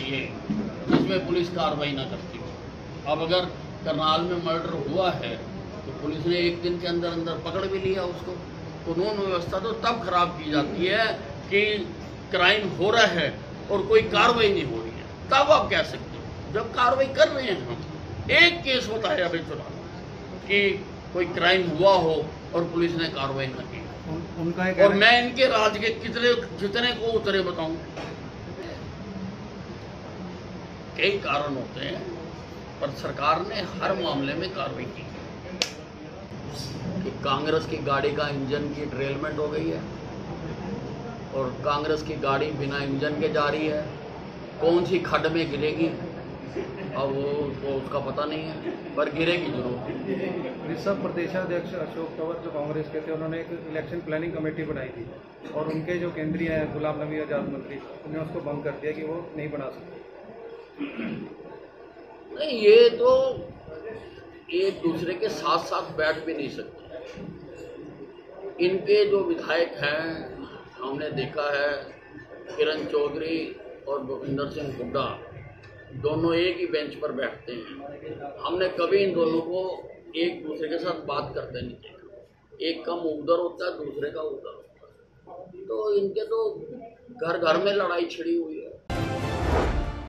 चाहिए जिसमें पुलिस कार्रवाई ना करती हो। अब अगर करनाल में मर्डर हुआ है तो पुलिस ने एक दिन के अंदर अंदर पकड़ भी लिया उसको। कानून व्यवस्था तो तब खराब की जाती है कि क्राइम हो रहा है और कोई कार्रवाई नहीं हो रही है, तब आप कह सकते हो। जब कार्रवाई कर रहे हैं हम, एक केस होता है अभी चुनाव कि कोई क्राइम हुआ हो और पुलिस ने कार्रवाई ना की। उनका एक और मैं इनके राज के जितने को उतरे बताऊं, कई कारण होते हैं, पर सरकार ने हर मामले में कार्रवाई की कि कांग्रेस की गाड़ी का इंजन की डिरेलमेंट हो गई है और कांग्रेस की गाड़ी बिना इंजन के जा रही है, कौन सी खड्ड में गिरेगी अब वो उसका पता नहीं है, पर गिरेगी जरूर। सब प्रदेशाध्यक्ष अशोक तोमर जो कांग्रेस के थे, उन्होंने एक इलेक्शन प्लानिंग कमेटी बनाई थी और उनके जो केंद्रीय हैं गुलाम नबी आजाद मंत्री, उन्होंने उसको भंग कर दिया कि वो नहीं बना सकते। ये तो एक दूसरे के साथ साथ बैठ भी नहीं सकते। इनके जो विधायक हैं, हमने देखा है किरण चौधरी और भूपिंदर सिंह हुड्डा, दोनों एक ही बेंच पर बैठते हैं। हमने कभी इन दोनों को एक दूसरे के साथ बात करते नहीं देखा। एक कम उधर होता है, दूसरे का उधर होता है। तो इनके तो घर घर में लड़ाई छिड़ी हुई है।